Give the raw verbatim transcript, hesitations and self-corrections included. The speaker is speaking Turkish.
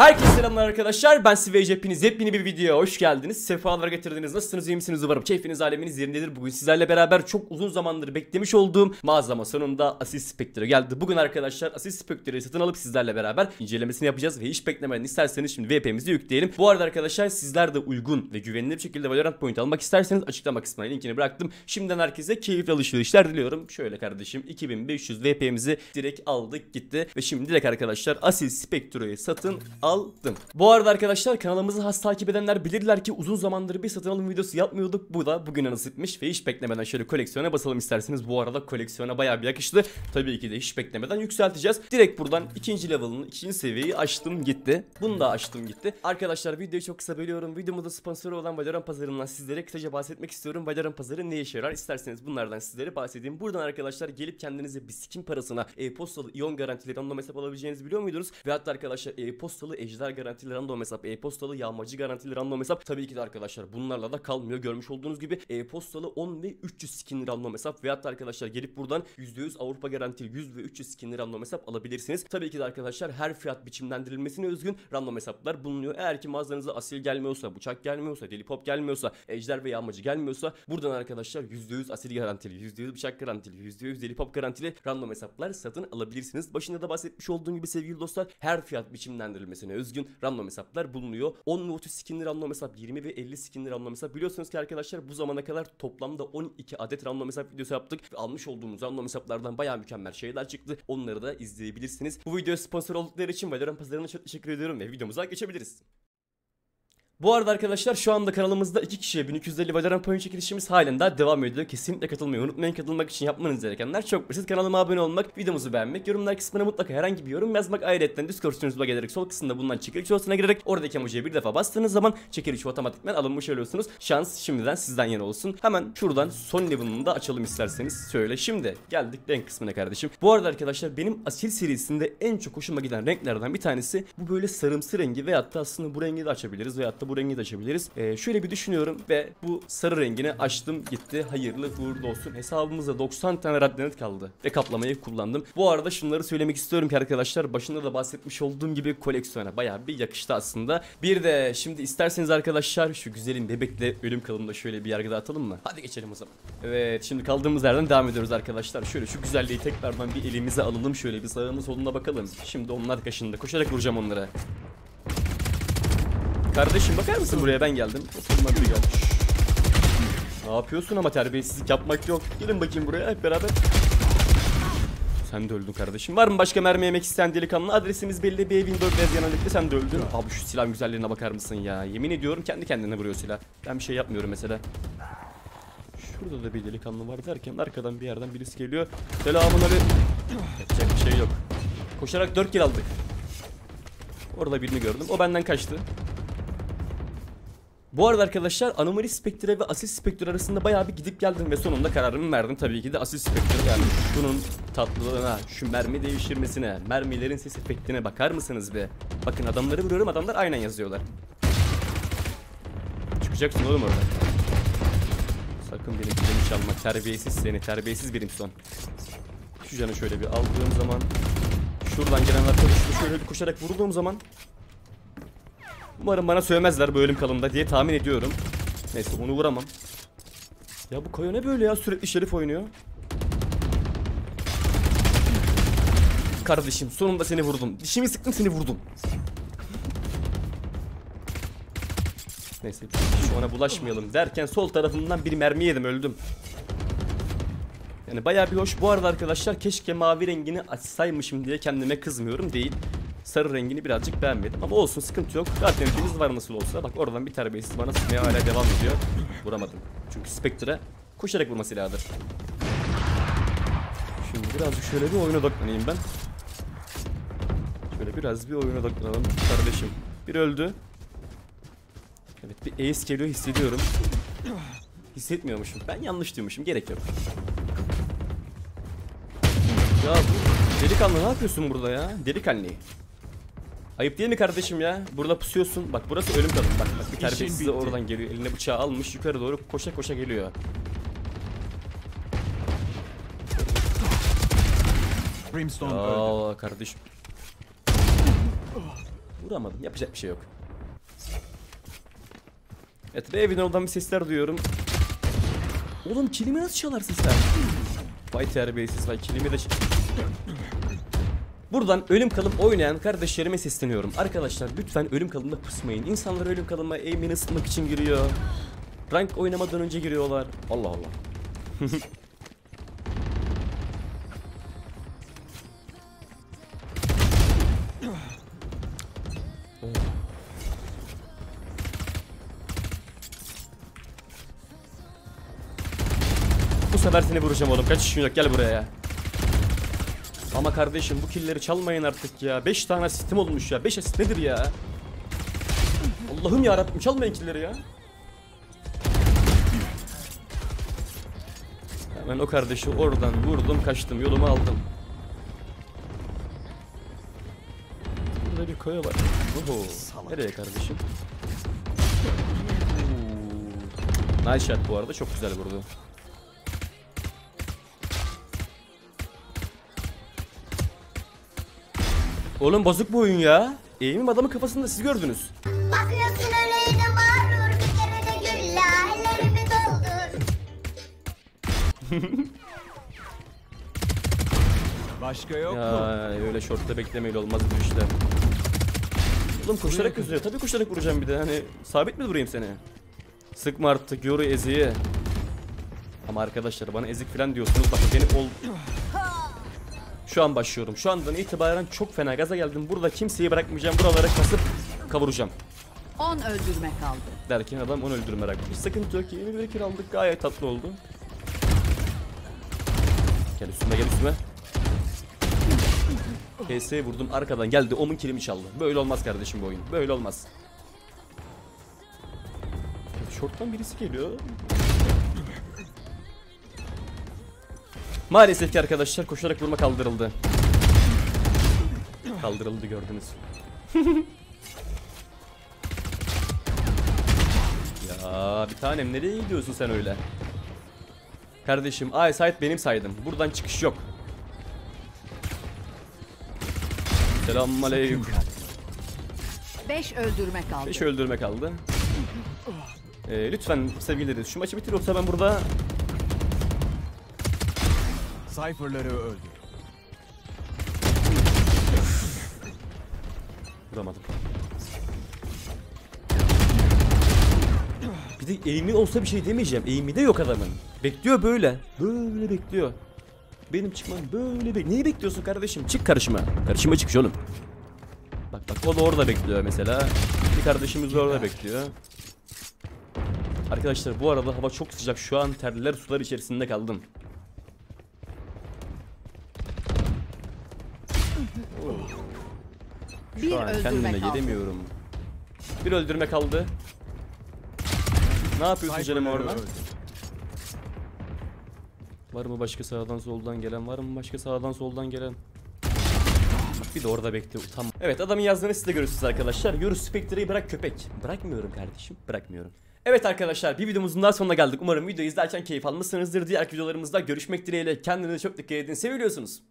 Herkese selamlar arkadaşlar, ben Siv ve hepiniz yepyeni bir videoya hoş geldiniz. Sefalar getirdiniz, nasılsınız, iyi misiniz, umarım keyfiniz aleminiz yerindedir. Bugün sizlerle beraber çok uzun zamandır beklemiş olduğum mağazama sonunda Asil Spectre geldi. Bugün arkadaşlar Asil Spectre'yi satın alıp sizlerle beraber incelemesini yapacağız ve hiç beklemeden isterseniz şimdi V P'mizi yükleyelim. Bu arada arkadaşlar sizler de uygun ve güvenilir bir şekilde Valorant point almak isterseniz açıklama kısmına linkini bıraktım. Şimdiden herkese keyifli alışverişler diliyorum. Şöyle kardeşim, iki bin beş yüz V P'mizi direkt aldık gitti ve şimdi direkt arkadaşlar Asil Spectre'yi satın aldım. Bu arada arkadaşlar kanalımızı has takip edenler bilirler ki uzun zamandır bir satın alım videosu yapmıyorduk. Bu da bugüne nasipmiş ve hiç beklemeden şöyle koleksiyona basalım isterseniz. Bu arada koleksiyona bayağı bir yakıştı. Tabii ki de hiç beklemeden yükselteceğiz. Direkt buradan ikinci level'ın ikinci seviyeyi açtım gitti. Bunu da açtım gitti. Arkadaşlar videoyu çok kısa bölüyorum. Videomuzda sponsoru olan Valorant Pazarı'ndan sizlere kısaca bahsetmek istiyorum. Valorant Pazarı ne işe yarar? İsterseniz bunlardan sizlere bahsedeyim. Buradan arkadaşlar gelip kendinize bir skin parasına e-postalı iyon garantileri random hesap alabileceğinizi biliyor muydunuz? Ve hatta arkadaşlar e-postalı ejder garantili random hesap, e-postalı yağmacı garantili random hesap. Tabii ki de arkadaşlar bunlarla da kalmıyor. Görmüş olduğunuz gibi e-postalı on ve üç yüz skinli random hesap veyahut da arkadaşlar gelip buradan yüzde yüz Avrupa garantili yüz ve üç yüz skinli random hesap alabilirsiniz. Tabii ki de arkadaşlar her fiyat biçimlendirilmesine özgün random hesaplar bulunuyor. Eğer ki mağazanıza asil gelmiyorsa, bıçak gelmiyorsa, delipop gelmiyorsa, ejder ve yağmacı gelmiyorsa buradan arkadaşlar yüzde yüz asil garantili, yüzde yüz bıçak garantili, yüzde yüz delipop garantili random hesaplar satın alabilirsiniz. Başında da bahsetmiş olduğum gibi sevgili dostlar her fiyat biçimlendirilmesi özgün random hesaplar bulunuyor. on ve otuz skinli random hesap, yirmi ve elli skinli random hesap. Biliyorsunuz ki arkadaşlar bu zamana kadar toplamda on iki adet random hesap videosu yaptık ve almış olduğumuz random hesaplardan bayağı mükemmel şeyler çıktı. Onları da izleyebilirsiniz. Bu videoya sponsor oldukları için Valorant Pazarı'na çok teşekkür ediyorum ve videomuza geçebiliriz. Bu arada arkadaşlar şu anda kanalımızda iki kişiye bin iki yüz elli Valorant point çekilişimiz halen daha devam ediyor. Kesinlikle katılmayı unutmayın. Katılmak için yapmanız gerekenler çok basit. Kanalıma abone olmak, videomuzu beğenmek, yorumlar kısmına mutlaka herhangi bir yorum yazmak. Ayrıca Discord sunucumuza gelerek sol kısımda bulunan çekiliş odasına girerek oradaki emojiye bir defa bastığınız zaman çekiliş otomatikman alınmış oluyorsunuz. Şans şimdiden sizden yana olsun. Hemen şuradan son level'ını da açalım isterseniz. Şöyle şimdi geldik renk kısmına kardeşim. Bu arada arkadaşlar benim Asil serisinde en çok hoşuma giden renklerden bir tanesi bu böyle sarımsı rengi veyahut da aslında bu rengi de açabiliriz veyahut da bu rengi de açabiliriz. Ee, şöyle bir düşünüyorum ve bu sarı rengini açtım gitti. Hayırlı uğurlu olsun. Hesabımızda doksan tane radyanet kaldı ve kaplamayı kullandım. Bu arada şunları söylemek istiyorum ki arkadaşlar başında da bahsetmiş olduğum gibi koleksiyona bayağı bir yakıştı aslında. Bir de şimdi isterseniz arkadaşlar şu güzelin bebekle ölüm kalımda şöyle bir yargıda atalım mı? Hadi geçelim o zaman. Evet şimdi kaldığımız yerden devam ediyoruz arkadaşlar. Şöyle şu güzelliği tekrardan bir elimize alalım. Şöyle bir sağına soluna bakalım. Şimdi onlar kaşında. Koşarak vuracağım onlara. Kardeşim bakar mısın buraya, ben geldim. Ne yapıyorsun ama, terbiyesizlik yapmak yok. Gelin bakayım buraya hep beraber. Sen de öldün kardeşim. Var mı başka mermi yemek isteyen delikanlı? Adresimiz belli, bir evin dört yanındaki, sen de öldün. Abi şu silah güzelliğine bakar mısın ya? Yemin ediyorum kendi kendine vuruyor silah. Ben bir şey yapmıyorum mesela. Şurada da bir delikanlı var derken arkadan bir yerden birisi geliyor. Selamın abi. Yapacak bir şey yok. Koşarak dört kill aldık. Orada birini gördüm. O benden kaçtı. Bu arada arkadaşlar Anomali Spectre ve Asil Spectre arasında bayağı bir gidip geldim ve sonunda kararımı verdim. Tabii ki de Asil Spectre geldi. Bunun tatlılığına, şu mermi değiştirmesine, mermilerin ses efektine bakar mısınız be? Bakın adamları vuruyorum, adamlar aynen yazıyorlar. Çıkacaksın oğlum orada. Sakın benim canımı çalma, terbiyesiz seni, terbiyesiz Brimstone. Şu canı şöyle bir aldığım zaman, şuradan gelen arkadaşımı şöyle bir koşarak vurduğum zaman, umarım bana söylemezler bu ölüm kalımda diye tahmin ediyorum. Neyse onu vuramam. Ya bu Kayo ne böyle ya, sürekli şerif oynuyor. Kardeşim sonunda seni vurdum. Dişimi sıktım seni vurdum. Neyse şu ana bulaşmayalım derken sol tarafından bir mermi yedim, öldüm. Yani bayağı bir hoş. Bu arada arkadaşlar keşke mavi rengini açsaymışım diye kendime kızmıyorum değil. Sarı rengini birazcık beğenmedim ama olsun, sıkıntı yok. Zaten biriniz var nasıl olsa. Bak oradan bir terbiyesiz bana sıkmaya hala devam ediyor. Vuramadım. Çünkü Spectre'e koşarak vurma silahıdır. Şimdi birazcık şöyle bir oyuna odaklanayım ben. Şöyle biraz bir oyuna odaklanalım kardeşim. Bir öldü. Evet bir ace geliyor, hissediyorum. Hissetmiyormuşum. Ben yanlış diyormuşum. Gerek yok. Ya delikanlı ne yapıyorsun burada ya? Delikanlı. Ayıp değil mi kardeşim ya? Burada pusuyorsun. Bak burası ölüm kalım. Bak, bak bir terbiyesiz oradan geliyor. Eline bıçağı almış. Yukarı doğru koşa koşa geliyor. Brimstone öldü. Aa kardeşim. Vuramadım. Yapacak bir şey yok. Evet, evin oradan bir sesler duyuyorum. Oğlum kilimi nasıl çalar sesler? Vay terbiyesiz, vay kilimi de çal. Buradan ölüm kalım oynayan kardeşlerime sesleniyorum. Arkadaşlar lütfen ölüm kalımda pusmayın. İnsanlar ölüm kalıma aim'ini ısıtmak için giriyor. Rank oynamadan önce giriyorlar. Allah Allah. Bu sefer seni vuracağım oğlum. Kaçışın yok, gel buraya ya. Ama kardeşim bu killleri çalmayın artık ya. beş tane asistim olmuş ya. beş asist nedir ya? Allah'ım yarabbim, çalmayın killleri ya. Hemen o kardeşi oradan vurdum, kaçtım, yolumu aldım. Burada bir koya var. Oho. Nereye kardeşim? Oo. Nice shot bu arada, çok güzel vurdu. Oğlum bozuk bu oyun ya. Eğimim adamın kafasında, siz gördünüz. Bakıyorsun öyle de mağrur, bir kere de gül ellerimi doldur. Başka yok ya, mu? Öyle şortta beklemeyle olmaz bu işler. Oğlum koşarak üzülüyor. Tabii koşarak vuracağım bir de. Hani sabit mi vurayım seni? Sıkma artık yoru eziyi. Ama arkadaşlar bana ezik falan diyorsunuz. Bakın beni ol... Şu an başlıyorum. Şu andan itibaren çok fena gaza geldim. Burada kimseyi bırakmayacağım. Buralara kasıp kavuracağım. on öldürme kaldı. Derken adam on öldürme bırakmış. Sıkıntı yok ki. Yeni bir kill aldık. Gayet tatlı oldu. Gel üstüme, gel üstüme. P S'ye vurdum. Arkadan geldi. Omun kilimi çaldı. Böyle olmaz kardeşim bu oyun. Böyle olmaz. Şorttan birisi geliyor. Maalesef ki arkadaşlar koşarak vurma kaldırıldı. Kaldırıldı, gördünüz. Ya bir tanem, nereye gidiyorsun sen öyle? Kardeşim A site benim saydım. Buradan çıkış yok. Selamünaleyküm. beş öldürme kaldı. beş öldürme kaldı. Ee, lütfen sevgilileriniz şu maçı bitir, yoksa ben burada... Cypher'ları öldür. Vuramadım. Bir de eğimi olsa bir şey demeyeceğim. Eğimi de yok adamın. Bekliyor böyle. Böyle bekliyor. Benim çıkmam böyle be. Neyi bekliyorsun kardeşim? Çık karşıma. Karşıma çıkış oğlum. Bak bak, o da orada bekliyor mesela. Bir kardeşimiz de orada bekliyor. Arkadaşlar bu arada hava çok sıcak. Şu an terler sular içerisinde kaldım. Bir öldürme gelemiyorum. Bir öldürme kaldı. Ne yapıyorsun canım orada? Var mı başka sağdan soldan gelen? Var mı başka sağdan soldan gelen? Bir de orada bekliyor. Tamam. Evet, adamın yazdığını siz de görürsünüz arkadaşlar. Yürü Spectre'yi bırak köpek. Bırakmıyorum kardeşim, bırakmıyorum. Evet arkadaşlar, bir videomuzun daha sonuna geldik. Umarım videoyu izlerken keyif almışsınızdır. Diğer videolarımızda görüşmek dileğiyle. Kendinize çok dikkat edin. Seviyorsunuz.